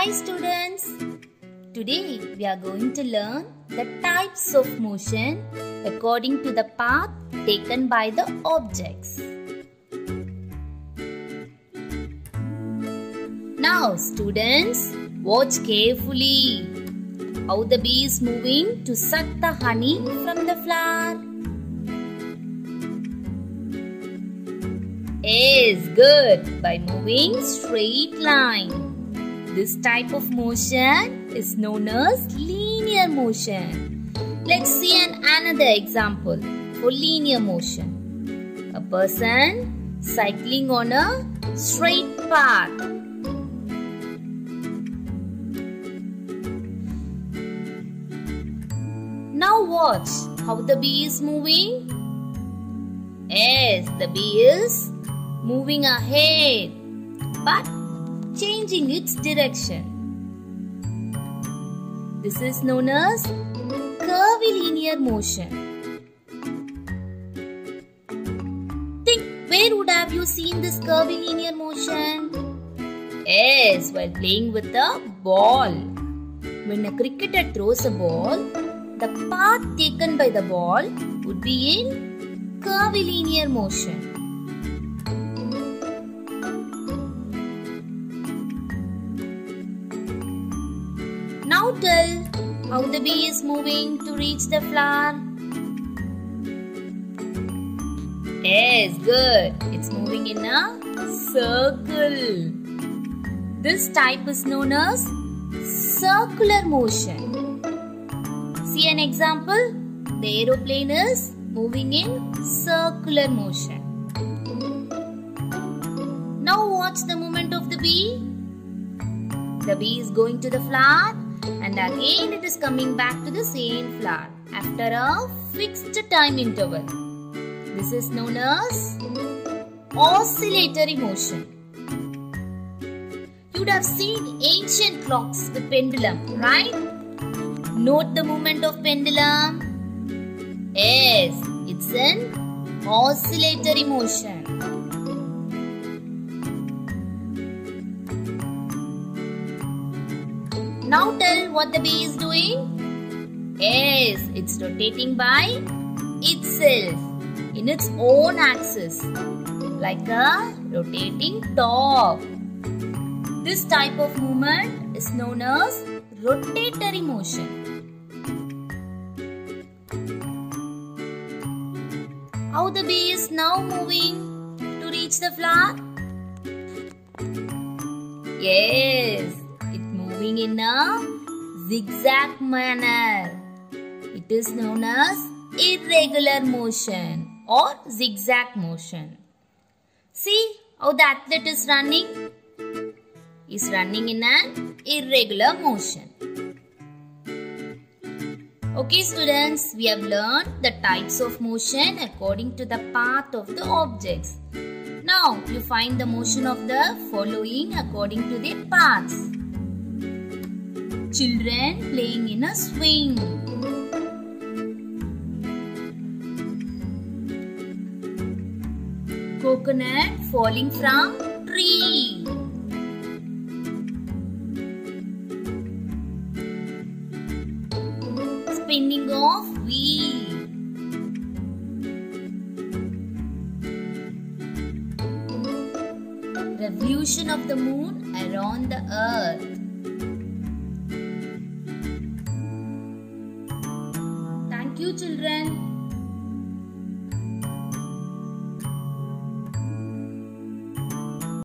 Hi students! Today we are going to learn the types of motion according to the path taken by the objects. Now students, watch carefully how the bee is moving to suck the honey from the flower. Yes, good, by moving straight line. This type of motion is known as linear motion. Let's see another example for linear motion. A person cycling on a straight path. Now watch how the bee is moving. Yes, the bee is moving ahead, but changing its direction. This is known as curvilinear motion. Think, where would have you seen this curvilinear motion? Yes, while playing with a ball. When a cricketer throws a ball, the path taken by the ball would be in curvilinear motion. Now tell how the bee is moving to reach the flower. Yes, good. It's moving in a circle. This type is known as circular motion. See an example. The aeroplane is moving in circular motion. Now watch the movement of the bee. The bee is going to the flower, and again it is coming back to the same flower after a fixed time interval. This is known as oscillatory motion. You would have seen ancient clocks with pendulum, right? Note the movement of pendulum. Yes, it's an oscillatory motion. Now tell what the bee is doing. Yes, it's rotating by itself in its own axis, like a rotating top. This type of movement is known as rotatory motion. How the bee is now moving to reach the flower? Yes, in a zigzag manner. It is known as irregular motion or zigzag motion. See how the athlete is running. He is running in an irregular motion. Okay students, we have learned the types of motion according to the path of the objects. Now you find the motion of the following according to their paths. Children playing in a swing. Coconut falling from tree. Spinning of wheel. Revolution of the moon around the earth. You children.